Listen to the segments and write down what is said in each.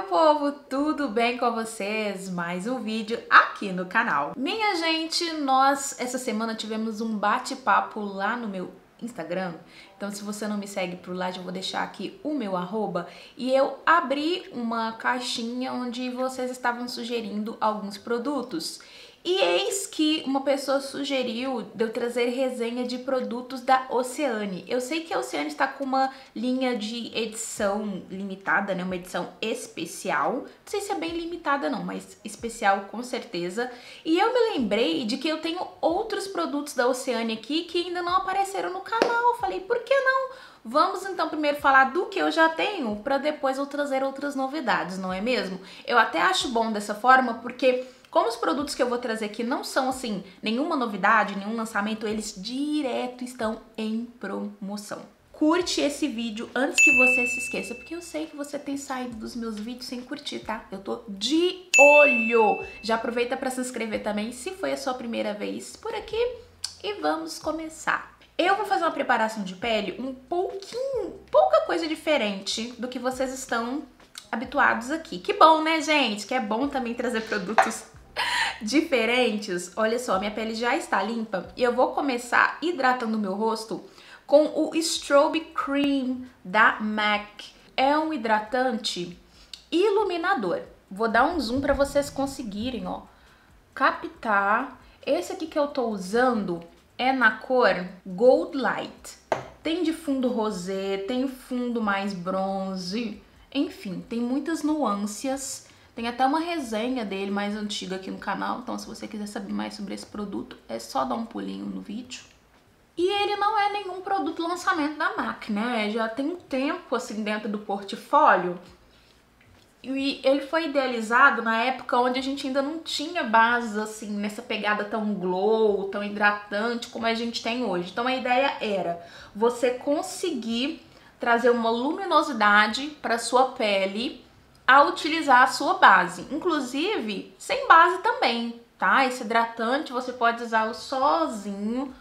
meu povo, tudo bem com vocês? Mais um vídeo aqui no canal. Minha gente, nós essa semana tivemos um bate-papo lá no meu Instagram, então se você não me segue por lá, eu vou deixar aqui o meu arroba, e eu abri uma caixinha onde vocês estavam sugerindo alguns produtos. E eis que uma pessoa sugeriu de eu trazer resenha de produtos da Oceane. Eu sei que a Oceane está com uma linha de edição limitada, né? Uma edição especial. Não sei se é bem limitada não, mas especial com certeza. E eu me lembrei de que eu tenho outros produtos da Oceane aqui que ainda não apareceram no canal. Eu falei, por que não? Vamos então primeiro falar do que eu já tenho, para depois eu trazer outras novidades, não é mesmo? Eu até acho bom dessa forma, porque como os produtos que eu vou trazer aqui não são, assim, nenhuma novidade, nenhum lançamento, eles direto estão em promoção. Curte esse vídeo antes que você se esqueça, porque eu sei que você tem saído dos meus vídeos sem curtir, tá? Eu tô de olho! Já aproveita para se inscrever também, se foi a sua primeira vez por aqui, e vamos começar. Eu vou fazer uma preparação de pele um pouca coisa diferente do que vocês estão habituados aqui. Que bom, né, gente? Que é bom também trazer produtos diferentes. Olha só, minha pele já está limpa e eu vou começar hidratando o meu rosto com o Strobe Cream da MAC. É um hidratante iluminador. Vou dar um zoom para vocês conseguirem, ó, captar. Esse aqui que eu tô usando é na cor Gold Light. Tem de fundo rosé, tem fundo mais bronze. Enfim, tem muitas nuances, tem até uma resenha dele mais antiga aqui no canal, então se você quiser saber mais sobre esse produto, é só dar um pulinho no vídeo. E ele não é nenhum produto lançamento da MAC, né? Já tem um tempo, assim, dentro do portfólio, e ele foi idealizado na época onde a gente ainda não tinha base, assim, nessa pegada tão glow, tão hidratante como a gente tem hoje. Então a ideia era você conseguir trazer uma luminosidade para sua pele ao utilizar a sua base, inclusive sem base também, tá? Esse hidratante você pode usá-lo sozinho.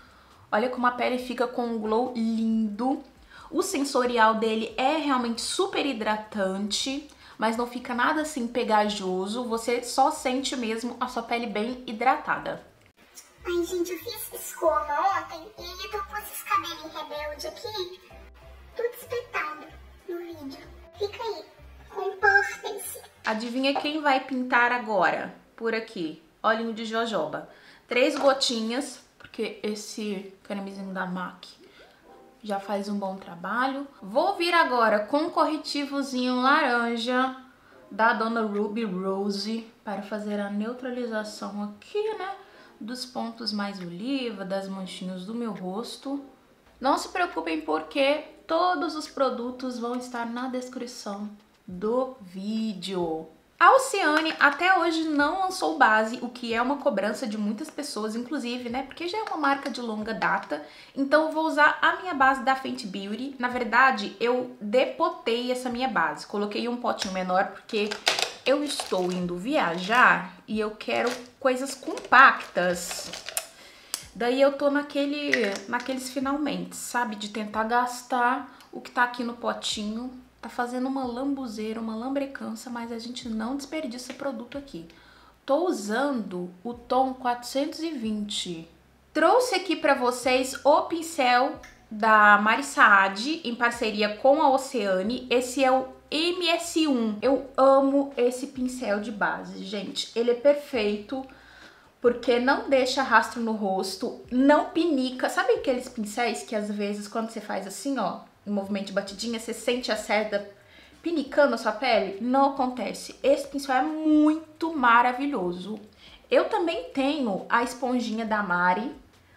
Olha como a pele fica com um glow lindo. O sensorial dele é realmente super hidratante, mas não fica nada assim pegajoso, você só sente mesmo a sua pele bem hidratada. Ai, gente, eu fiz escova ontem e aí eu pus esse cabelinho rebelde aqui, tudo espetado no vídeo. Fica aí, comportem-se. Adivinha quem vai pintar agora, por aqui? Olhinho de jojoba. 3 gotinhas, porque esse cremezinho da MAC já faz um bom trabalho. Vou vir agora com um corretivozinho laranja da Dona Ruby Rose, para fazer a neutralização aqui, né? Dos pontos mais oliva, das manchinhas do meu rosto. Não se preocupem, porque todos os produtos vão estar na descrição do vídeo. A Oceane até hoje não lançou base, o que é uma cobrança de muitas pessoas, inclusive, né? Porque já é uma marca de longa data, então eu vou usar a minha base da Fenty Beauty. Na verdade, eu depotei essa minha base, coloquei um potinho menor porque eu estou indo viajar e eu quero coisas compactas. Daí eu tô naqueles finalmente, sabe? De tentar gastar o que tá aqui no potinho. Tá fazendo uma lambuzeira, uma lambrecança, mas a gente não desperdiça produto aqui. Tô usando o tom 420. Trouxe aqui pra vocês o pincel da Mari Saad, em parceria com a Oceane. Esse é o MS1. Eu amo esse pincel de base, gente. Ele é perfeito, porque não deixa rastro no rosto, não pinica. Sabe aqueles pincéis que às vezes quando você faz assim, ó, um movimento de batidinha, você sente a cerda pinicando a sua pele? Não acontece. Esse pincel é muito maravilhoso. Eu também tenho a esponjinha da Mari,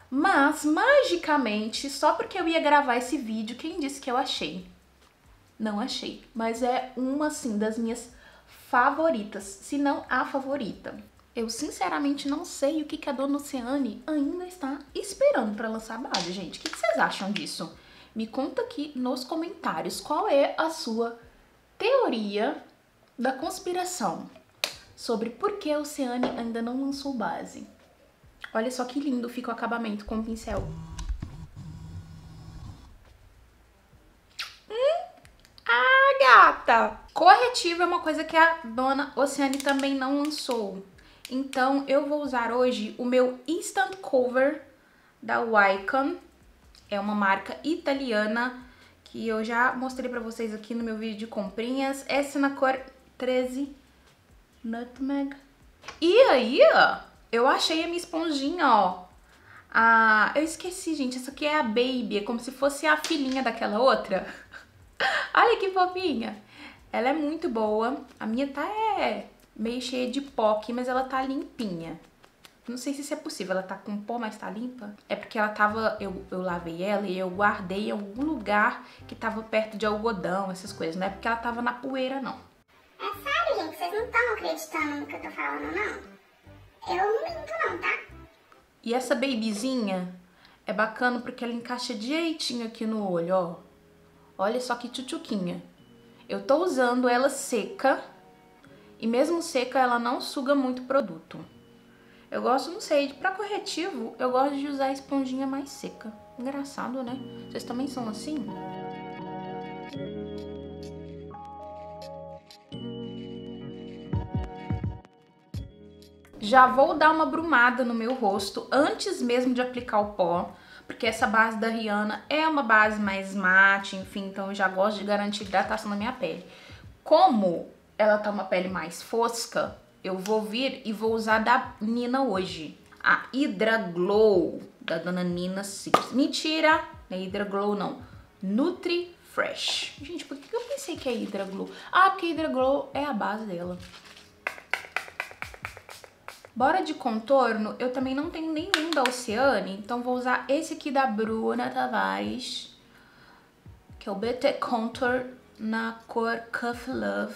mas magicamente, só porque eu ia gravar esse vídeo, quem disse que eu achei? Não achei, mas é uma, assim, das minhas favoritas, se não a favorita. Eu sinceramente não sei o que a Dona Oceane ainda está esperando para lançar a base, gente. O que vocês acham disso? Me conta aqui nos comentários qual é a sua teoria da conspiração sobre por que a Oceane ainda não lançou base. Olha só que lindo fica o acabamento com o pincel. Ah, gata! Corretivo é uma coisa que a dona Oceane também não lançou. Então eu vou usar hoje o meu Instant Cover da Wycon. É uma marca italiana que eu já mostrei pra vocês aqui no meu vídeo de comprinhas. Essa é na cor 13 Nutmeg. E aí, eu achei a minha esponjinha, ó. Ah, eu esqueci, gente. Essa aqui é a Baby. É como se fosse a filhinha daquela outra. Olha que fofinha. Ela é muito boa. A minha tá meio cheia de pó aqui, mas ela tá limpinha. Não sei se isso é possível. Ela tá com pó, mas tá limpa. É porque ela tava... Eu lavei ela e eu guardei em algum lugar que tava perto de algodão, essas coisas. Não é porque ela tava na poeira, não. É sério, gente. Vocês não estão acreditando no que eu tô falando, não? Eu não minto, não, tá? E essa babyzinha é bacana porque ela encaixa direitinho aqui no olho, ó. Olha só que tchutchuquinha. Eu tô usando ela seca e mesmo seca ela não suga muito produto. Eu gosto, não sei, pra corretivo eu gosto de usar a esponjinha mais seca. Engraçado, né? Vocês também são assim? Já vou dar uma brumada no meu rosto antes mesmo de aplicar o pó, porque essa base da Rihanna é uma base mais mate, enfim, então eu já gosto de garantir hidratação na minha pele. Como ela tá uma pele mais fosca, eu vou vir e vou usar da Nina hoje, a Hydra Glow da dona Nina Secrets. Mentira, não é Hydra Glow não, Nutri Fresh. Gente, por que eu pensei que é Hydra Glow? Ah, porque Hydra Glow é a base dela. Bora de contorno, eu também não tenho nenhum da Oceane, então vou usar esse aqui da Bruna Tavares, que é o BT Contour na cor Cuff Love.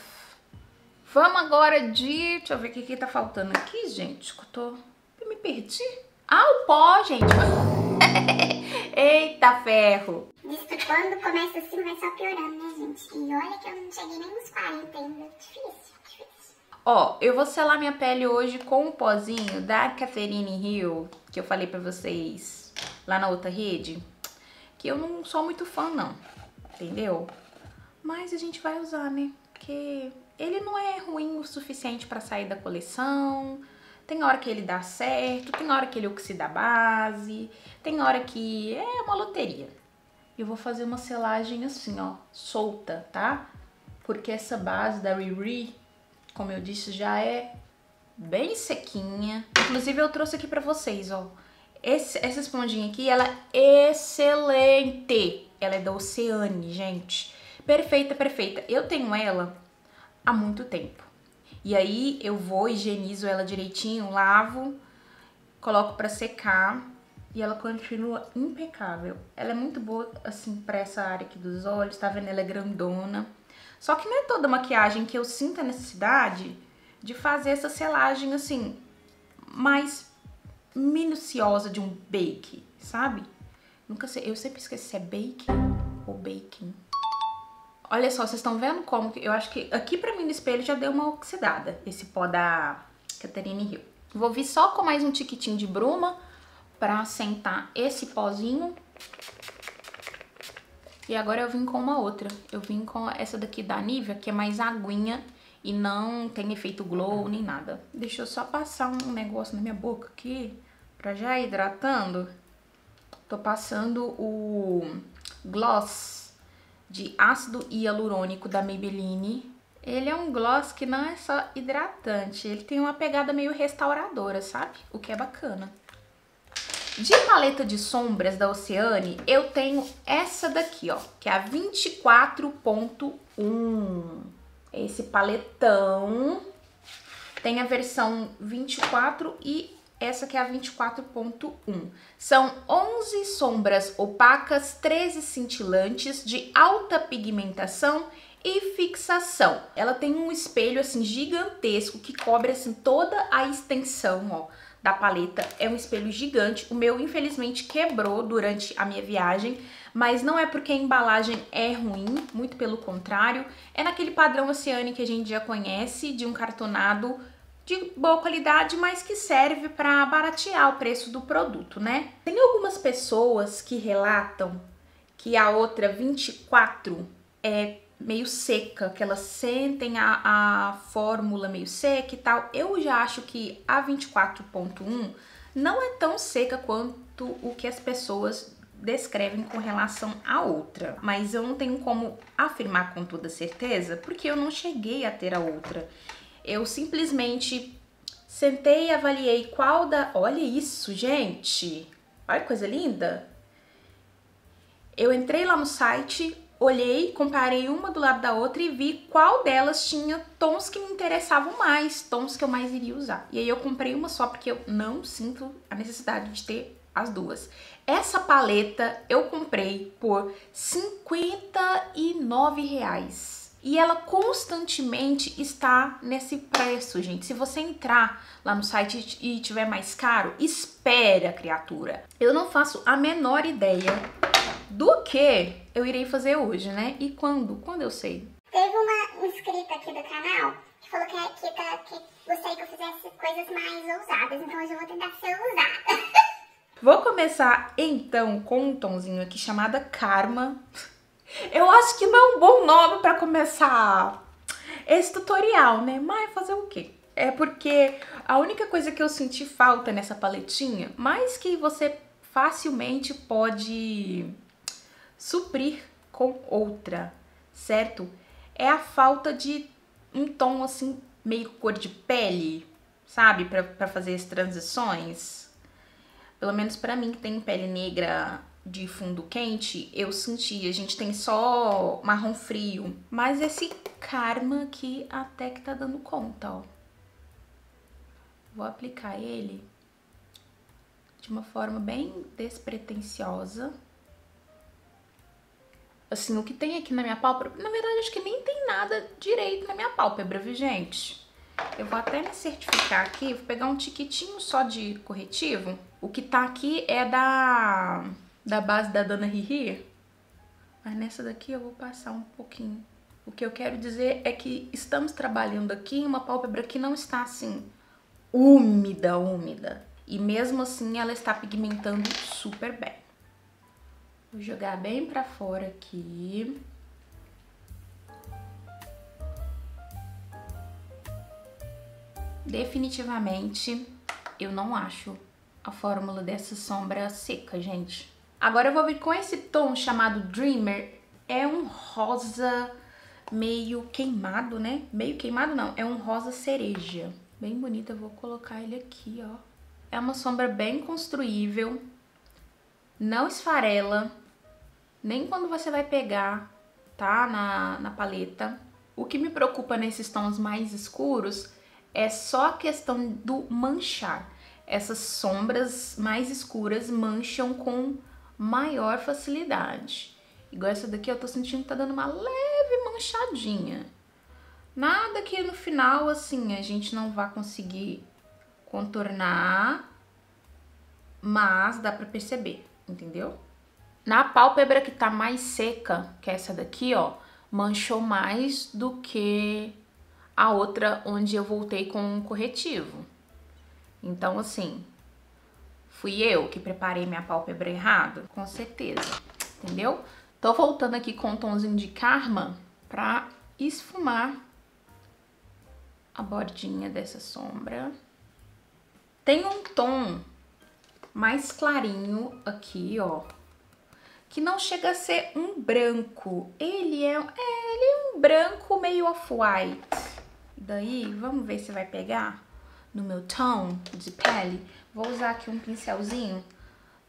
Vamos agora de... deixa eu ver o que tá faltando aqui, gente, que eu me perdi. Ah, o pó, gente! Eita ferro! Diz que quando começa assim vai só piorando, né, gente? E olha que eu não cheguei nem nos 40 ainda, difícil. Ó, eu vou selar minha pele hoje com um pozinho da Catherine Hill, que eu falei pra vocês lá na outra rede, que eu não sou muito fã não, entendeu? Mas a gente vai usar, né? Porque ele não é ruim o suficiente pra sair da coleção, tem hora que ele dá certo, tem hora que ele oxida a base, tem hora que é uma loteria. Eu vou fazer uma selagem assim, ó, solta, tá? Porque essa base da Riri, como eu disse, já é bem sequinha. Inclusive, eu trouxe aqui pra vocês, ó. Essa esponjinha aqui, ela é excelente. Ela é da Oceane, gente. Perfeita, perfeita. Eu tenho ela há muito tempo. E aí, eu vou, higienizo ela direitinho, lavo, coloco pra secar. E ela continua impecável. Ela é muito boa, assim, pra essa área aqui dos olhos. Tá vendo? Ela é grandona. Só que não é toda maquiagem que eu sinto a necessidade de fazer essa selagem, assim, mais minuciosa de um bake, sabe? Nunca sei, eu sempre esqueço se é bake ou baking. Olha só, vocês estão vendo como? Eu acho que aqui pra mim no espelho já deu uma oxidada, esse pó da Catherine Hill. Vou vir só com mais um tiquitinho de bruma pra sentar esse pozinho. E agora eu vim com uma outra. Eu vim com essa daqui da Nivea, que é mais aguinha e não tem efeito glow nem nada. Deixa eu só passar um negócio na minha boca aqui, pra já ir hidratando. Tô passando o gloss de ácido hialurônico da Maybelline. Ele é um gloss que não é só hidratante, ele tem uma pegada meio restauradora, sabe? O que é bacana. De paleta de sombras da Oceane, eu tenho essa daqui, ó, que é a 24.1. Esse paletão tem a versão 24 e essa que é a 24.1. São 11 sombras opacas, 13 cintilantes, de alta pigmentação e fixação. Ela tem um espelho, assim, gigantesco, que cobre, assim, toda a extensão, ó, da paleta. É um espelho gigante. O meu, infelizmente, quebrou durante a minha viagem, mas não é porque a embalagem é ruim, muito pelo contrário. É naquele padrão Oceane que a gente já conhece, de um cartonado de boa qualidade, mas que serve para baratear o preço do produto, né? Tem algumas pessoas que relatam que a outra 24 é meio seca, que elas sentem a fórmula meio seca e tal. Eu já acho que a 24.1 não é tão seca quanto o que as pessoas descrevem com relação à outra, mas eu não tenho como afirmar com toda certeza, porque eu não cheguei a ter a outra. Eu simplesmente sentei e avaliei qual da... Olha isso, gente! Olha que coisa linda! Eu entrei lá no site, olhei, comparei uma do lado da outra e vi qual delas tinha tons que me interessavam mais, tons que eu mais iria usar. E aí eu comprei uma só porque eu não sinto a necessidade de ter as duas. Essa paleta eu comprei por R$59,00. E ela constantemente está nesse preço, gente. Se você entrar lá no site e tiver mais caro, espera, criatura. Eu não faço a menor ideia do que eu irei fazer hoje, né? E quando? Quando eu sei? Teve uma inscrita aqui do canal que falou que gostaria que eu fizesse coisas mais ousadas. Então hoje eu vou tentar ser ousada. Vou começar, então, com um tonzinho aqui chamado Karma. Eu acho que não é um bom nome pra começar esse tutorial, né? Mas fazer o quê? É porque a única coisa que eu senti falta nessa paletinha, mas que você facilmente pode suprir com outra, certo? É a falta de um tom assim, meio cor de pele, sabe? Pra fazer as transições. Pelo menos pra mim que tem pele negra de fundo quente, eu senti. A gente tem só marrom frio, mas esse Karma aqui até que tá dando conta, ó. Vou aplicar ele de uma forma bem despretensiosa. Assim, o que tem aqui na minha pálpebra, na verdade, acho que nem tem nada direito na minha pálpebra, viu, gente? Eu vou até me certificar aqui, vou pegar um tiquitinho só de corretivo. O que tá aqui é da base da Dona Riri, mas nessa daqui eu vou passar um pouquinho. O que eu quero dizer é que estamos trabalhando aqui em uma pálpebra que não está assim úmida, úmida. E mesmo assim ela está pigmentando super bem. Vou jogar bem pra fora aqui. Definitivamente eu não acho a fórmula dessa sombra seca, gente. Agora eu vou vir com esse tom chamado Dreamer. É um rosa meio queimado, né? Meio queimado não, é um rosa cereja. Bem bonito, eu vou colocar ele aqui, ó. É uma sombra bem construível, não esfarela, nem quando você vai pegar, tá? Na paleta. O que me preocupa nesses tons mais escuros é só a questão do manchar. Essas sombras mais escuras mancham com maior facilidade. Igual essa daqui, eu tô sentindo que tá dando uma leve manchadinha. Nada que no final, assim, a gente não vá conseguir contornar, mas dá pra perceber, entendeu? Na pálpebra que tá mais seca, que é essa daqui, ó, manchou mais do que a outra onde eu voltei com um corretivo. Então, assim, fui eu que preparei minha pálpebra errado? Com certeza, entendeu? Tô voltando aqui com um tomzinho de Karma pra esfumar a bordinha dessa sombra. Tem um tom mais clarinho aqui, ó, que não chega a ser um branco. Ele é um branco meio off-white. Daí, vamos ver se vai pegar. No meu tom de pele, vou usar aqui um pincelzinho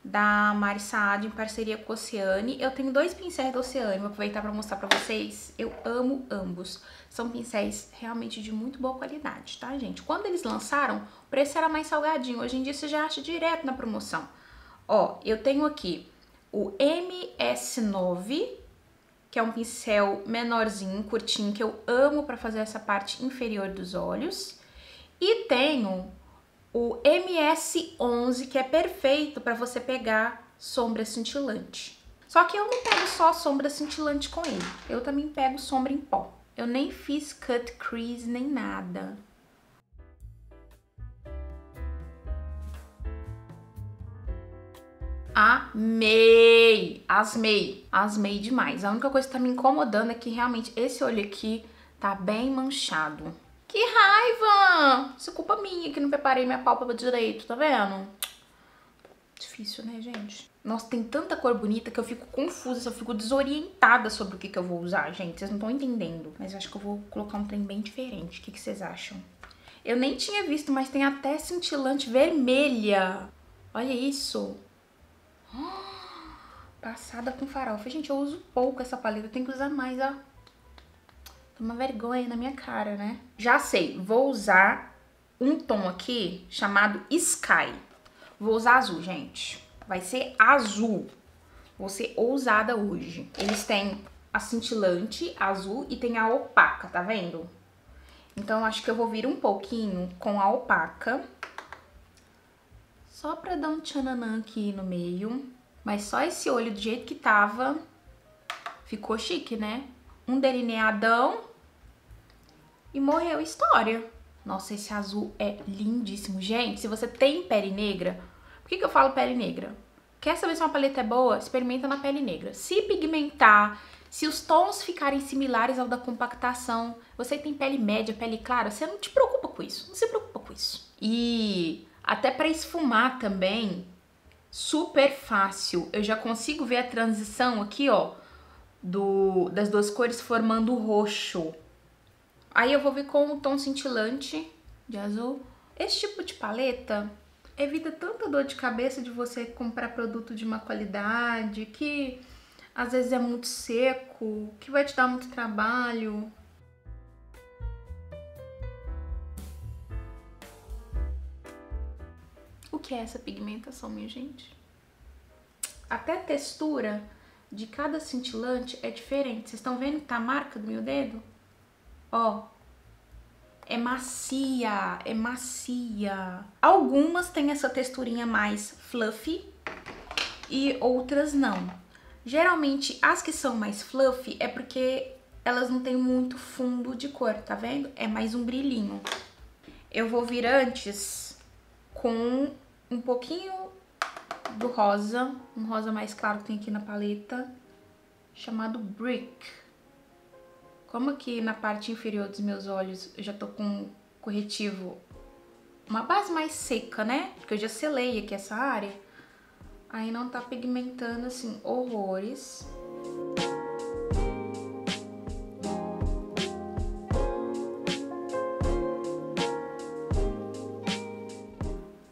da Mari Saad em parceria com a Oceane. Eu tenho dois pincéis da Oceane, vou aproveitar para mostrar para vocês. Eu amo ambos. São pincéis realmente de muito boa qualidade, tá, gente? Quando eles lançaram, o preço era mais salgadinho. Hoje em dia você já acha direto na promoção. Ó, eu tenho aqui o MS9, que é um pincel menorzinho, curtinho, que eu amo para fazer essa parte inferior dos olhos. E tenho o MS11, que é perfeito para você pegar sombra cintilante. Só que eu não pego só sombra cintilante com ele. Eu também pego sombra em pó. Eu nem fiz cut crease nem nada. amei, asmei demais. A única coisa que tá me incomodando é que realmente esse olho aqui tá bem manchado. Que raiva! Isso é culpa minha que não preparei minha pálpebra direito, tá vendo? Difícil, né, gente? Nossa, tem tanta cor bonita que eu fico confusa, eu fico desorientada sobre o que eu vou usar, gente. Vocês não estão entendendo. Mas eu acho que eu vou colocar um trem bem diferente. O que vocês acham? Eu nem tinha visto, mas tem até cintilante vermelha. Olha isso. Passada com farofa. Gente, eu uso pouco essa paleta. Eu tenho que usar mais, ó. Toma vergonha aí na minha cara, né? Já sei. Vou usar um tom aqui chamado Sky. Vou usar azul, gente. Vai ser azul. Vou ser ousada hoje. Eles têm a cintilante azul e tem a opaca, tá vendo? Então, acho que eu vou vir um pouquinho com a opaca. Só pra dar um tchananã aqui no meio. Mas só esse olho do jeito que tava. Ficou chique, né? Um delineadão. E morreu a história. Nossa, esse azul é lindíssimo. Gente, se você tem pele negra... Por que eu falo pele negra? Quer saber se uma paleta é boa? Experimenta na pele negra. Se pigmentar, se os tons ficarem similares ao da compactação, você tem pele média, pele clara, você não te preocupa com isso, não se preocupa com isso. E até pra esfumar também, super fácil. Eu já consigo ver a transição aqui, ó, das duas cores formando o roxo. Aí eu vou vir com o tom cintilante de azul. Esse tipo de paleta... Evita tanta dor de cabeça de você comprar produto de uma qualidade que às vezes é muito seco, que vai te dar muito trabalho. O que é essa pigmentação, minha gente? Até a textura de cada cintilante é diferente. Vocês estão vendo que tá a marca do meu dedo? Ó. É macia, é macia. Algumas têm essa texturinha mais fluffy e outras não. Geralmente, as que são mais fluffy é porque elas não têm muito fundo de cor, tá vendo? É mais um brilhinho. Eu vou vir antes com um pouquinho do rosa, um rosa mais claro que tem aqui na paleta, chamado Brick. Como aqui na parte inferior dos meus olhos eu já tô com um corretivo, uma base mais seca, né? Porque eu já selei aqui essa área, aí não tá pigmentando assim horrores.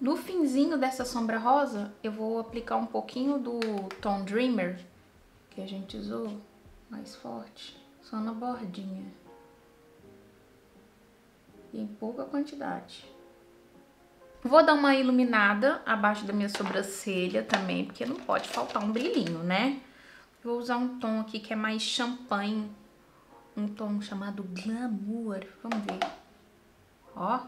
No finzinho dessa sombra rosa, eu vou aplicar um pouquinho do Tom Dreamer, que a gente usou mais forte. Só na bordinha. E em pouca quantidade. Vou dar uma iluminada abaixo da minha sobrancelha também, porque não pode faltar um brilhinho, né? Vou usar um tom aqui que é mais champanhe. Um tom chamado Glamour. Vamos ver. Ó.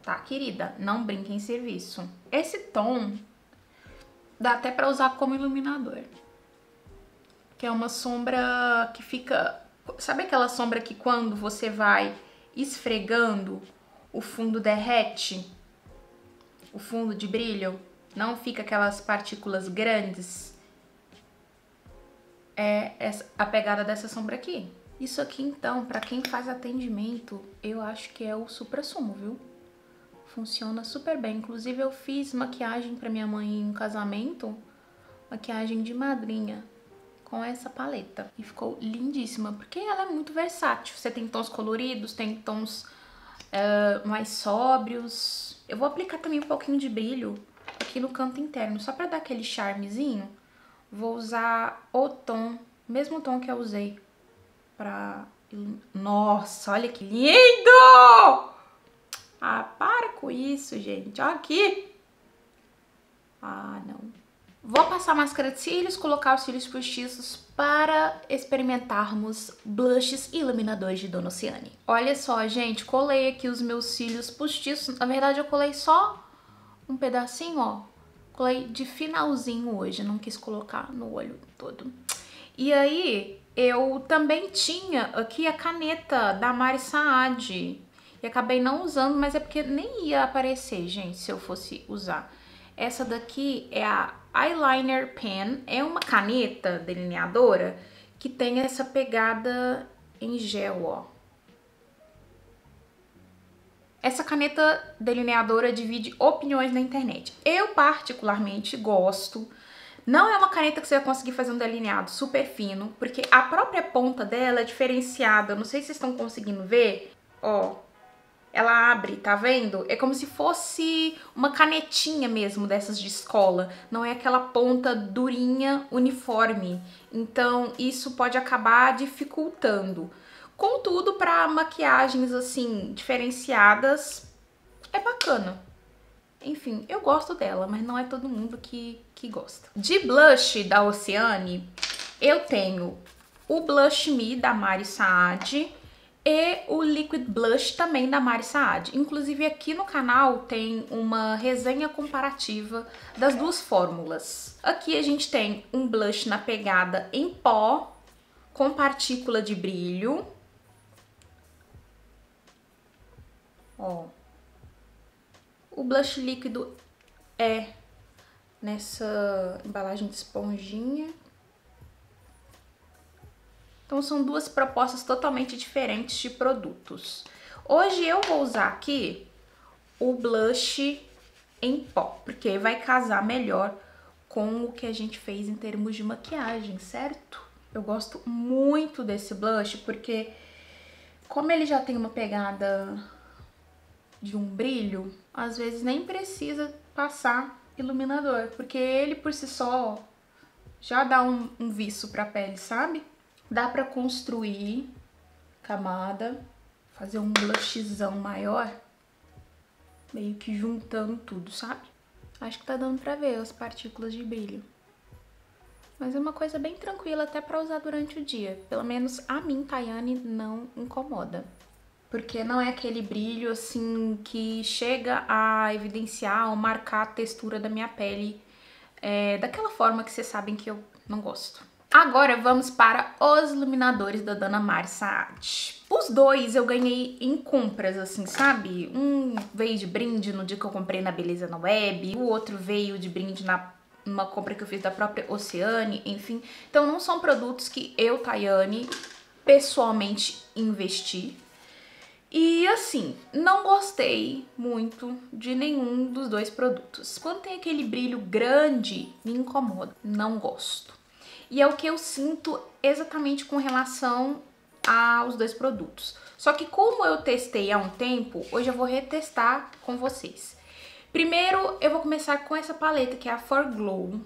Tá, querida, não brinque em serviço. Esse tom dá até pra usar como iluminador. Que é uma sombra que fica... Sabe aquela sombra que quando você vai esfregando, o fundo derrete? O fundo de brilho? Não fica aquelas partículas grandes? É essa, a pegada dessa sombra aqui. Isso aqui, então, pra quem faz atendimento, eu acho que é o suprassumo, viu? Funciona super bem. Inclusive, eu fiz maquiagem pra minha mãe em um casamento. Maquiagem de madrinha. Com essa paleta. E ficou lindíssima, porque ela é muito versátil. Você tem tons coloridos, tem tons mais sóbrios. Eu vou aplicar também um pouquinho de brilho aqui no canto interno, só pra dar aquele charmezinho. Vou usar o tom, mesmo tom que eu usei pra... Nossa, olha que lindo! Ah, para com isso, gente. Olha aqui. Ah, não. Vou passar máscara de cílios, colocar os cílios postiços para experimentarmos blushes e iluminadores de Dona Oceane. Olha só, gente, colei aqui os meus cílios postiços. Na verdade, eu colei só um pedacinho, ó. Colei de finalzinho hoje, não quis colocar no olho todo. E aí, eu também tinha aqui a caneta da Mari Saad. E acabei não usando, mas é porque nem ia aparecer, gente, se eu fosse usar. Essa daqui é a Eyeliner Pen, é uma caneta delineadora que tem essa pegada em gel, ó. Essa caneta delineadora divide opiniões na internet. Eu particularmente gosto. Não é uma caneta que você vai conseguir fazer um delineado super fino, porque a própria ponta dela é diferenciada. Eu não sei se vocês estão conseguindo ver, ó. Ela abre, tá vendo? É como se fosse uma canetinha mesmo, dessas de escola. Não é aquela ponta durinha, uniforme. Então, isso pode acabar dificultando. Contudo, para maquiagens, assim, diferenciadas, é bacana. Enfim, eu gosto dela, mas não é todo mundo que gosta. De blush da Oceane, eu tenho o Blush Me, da Mari Saad, e o Liquid Blush também da Mari Saad. Inclusive aqui no canal tem uma resenha comparativa das duas fórmulas. Aqui a gente tem um blush na pegada em pó, com partícula de brilho. Ó. O blush líquido é nessa embalagem de esponjinha. Então são duas propostas totalmente diferentes de produtos. Hoje eu vou usar aqui o blush em pó, porque vai casar melhor com o que a gente fez em termos de maquiagem, certo? Eu gosto muito desse blush porque, como ele já tem uma pegada de um brilho, às vezes nem precisa passar iluminador, porque ele por si só já dá um viço pra pele, sabe? Dá pra construir camada, fazer um blushzão maior, meio que juntando tudo, sabe? Acho que tá dando pra ver as partículas de brilho. Mas é uma coisa bem tranquila até pra usar durante o dia. Pelo menos a mim, Tayane, não incomoda. Porque não é aquele brilho, assim, que chega a evidenciar ou marcar a textura da minha pele daquela forma que vocês sabem que eu não gosto. Agora vamos para os iluminadores da Dona Mari Saad. Os dois eu ganhei em compras, assim, sabe? Um veio de brinde no dia que eu comprei na Beleza na Web, o outro veio de brinde numa compra que eu fiz da própria Oceane, enfim. Então não são produtos que eu, Tayane, pessoalmente investi. E assim, não gostei muito de nenhum dos dois produtos. Quando tem aquele brilho grande, me incomoda, não gosto. E é o que eu sinto exatamente com relação aos dois produtos. Só que como eu testei há um tempo, hoje eu vou retestar com vocês. Primeiro, eu vou começar com essa paleta, que é a Forglow.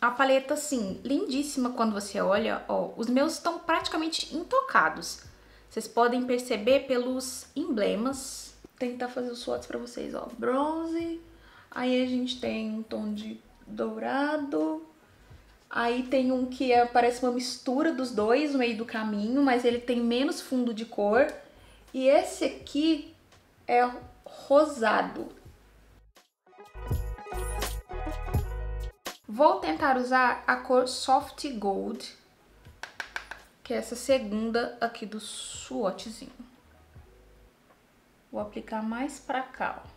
A paleta, assim, lindíssima quando você olha, ó. Os meus estão praticamente intocados. Vocês podem perceber pelos emblemas. Vou tentar fazer os swatches pra vocês, ó. Bronze, aí a gente tem um tom de dourado. Aí tem um que parece uma mistura dos dois no meio do caminho, mas ele tem menos fundo de cor. E esse aqui é rosado. Vou tentar usar a cor Soft Gold, que é essa segunda aqui do swatchzinho. Vou aplicar mais pra cá, ó.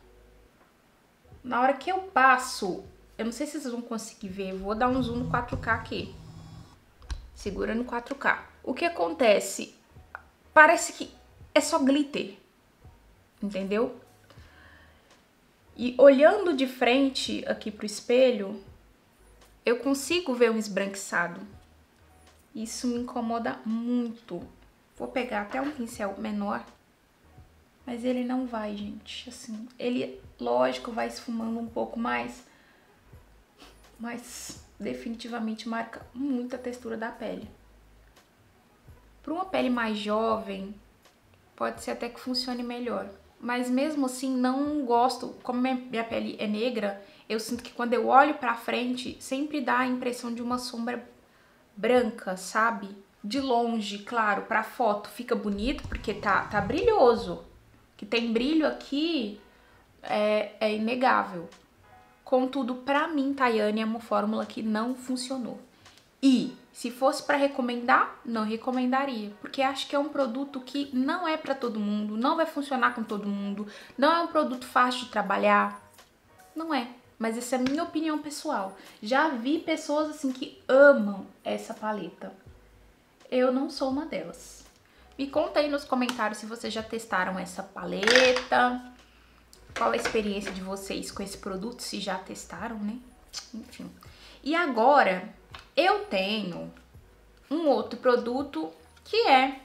Na hora que eu passo... Eu não sei se vocês vão conseguir ver, vou dar um zoom no 4K aqui. Segura no 4K. O que acontece? Parece que é só glitter, entendeu? E olhando de frente aqui pro espelho, eu consigo ver um esbranquiçado. Isso me incomoda muito. Vou pegar até um pincel menor, mas ele não vai, gente. Assim, ele, lógico, vai esfumando um pouco mais, mas definitivamente marca muita textura da pele. Para uma pele mais jovem, pode ser até que funcione melhor. Mas mesmo assim, não gosto. Como minha pele é negra, eu sinto que quando eu olho para frente, sempre dá a impressão de uma sombra branca, sabe? De longe, claro, para foto fica bonito, porque tá brilhoso. Que tem brilho aqui é inegável. Contudo, pra mim, Tayane, é uma fórmula que não funcionou. E se fosse pra recomendar, não recomendaria. Porque acho que é um produto que não é pra todo mundo, não vai funcionar com todo mundo, não é um produto fácil de trabalhar. Não é. mas essa é a minha opinião pessoal. Já vi pessoas assim que amam essa paleta. Eu não sou uma delas. Me conta aí nos comentários se vocês já testaram essa paleta, qual a experiência de vocês com esse produto, se já testaram, né? Enfim. E agora eu tenho um outro produto que é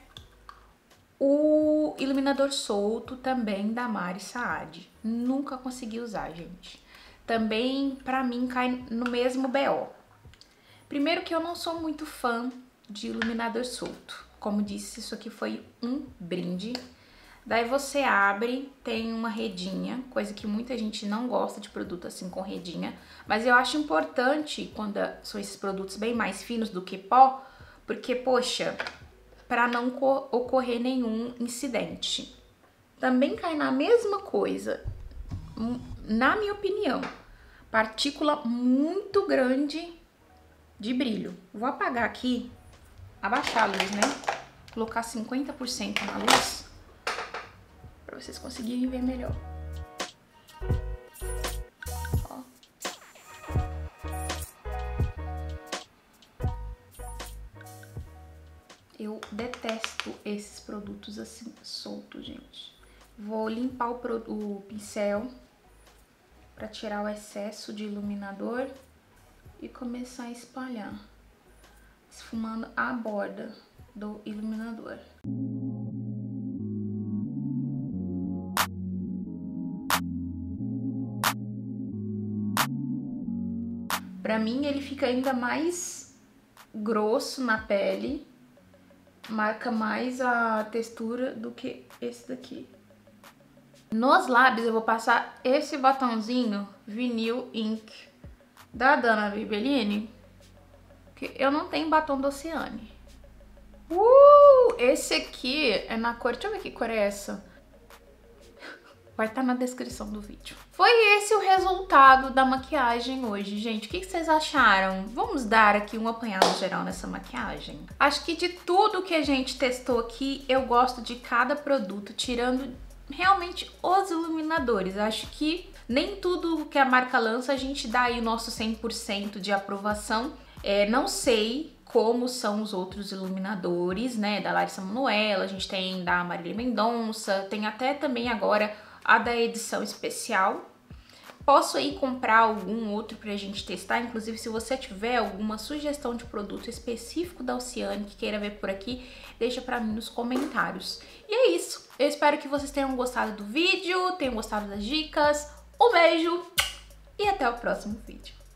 o iluminador solto também da Mari Saad. Nunca consegui usar, gente. Também pra mim cai no mesmo BO. Primeiro que eu não sou muito fã de iluminador solto. Como disse, isso aqui foi um brinde. Daí você abre, tem uma redinha, coisa que muita gente não gosta de produto assim com redinha, mas eu acho importante quando são esses produtos bem mais finos do que pó, porque, poxa, para não ocorrer nenhum incidente. Também cai na mesma coisa, na minha opinião, partícula muito grande de brilho. Vou apagar aqui, abaixar a luz, né? Colocar 50% na luz, pra vocês conseguirem ver melhor. Ó. Eu detesto esses produtos assim, soltos, gente. Vou limpar o pincel pra tirar o excesso de iluminador e começar a espalhar, esfumando a borda do iluminador. Pra mim, ele fica ainda mais grosso na pele, marca mais a textura do que esse daqui. Nos lábios, eu vou passar esse batonzinho Vinyl Ink da Dana Bibeline, que eu não tenho batom do Oceane. Esse aqui é na cor... Deixa eu ver que cor é essa. Vai estar na descrição do vídeo. Foi esse o resultado da maquiagem hoje, gente. O que vocês acharam? Vamos dar aqui um apanhado geral nessa maquiagem. Acho que de tudo que a gente testou aqui, eu gosto de cada produto, tirando realmente os iluminadores. Acho que nem tudo que a marca lança a gente dá aí o nosso 100% de aprovação. Não sei como são os outros iluminadores, né? Da Larissa Manoela, a gente tem da Marília Mendonça, tem até também agora a da edição especial. Posso aí comprar algum outro pra gente testar, inclusive se você tiver alguma sugestão de produto específico da Oceane que queira ver por aqui, deixa pra mim nos comentários. E é isso, eu espero que vocês tenham gostado do vídeo, tenham gostado das dicas, um beijo e até o próximo vídeo.